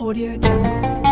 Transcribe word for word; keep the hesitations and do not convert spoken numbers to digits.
Audio Jungle.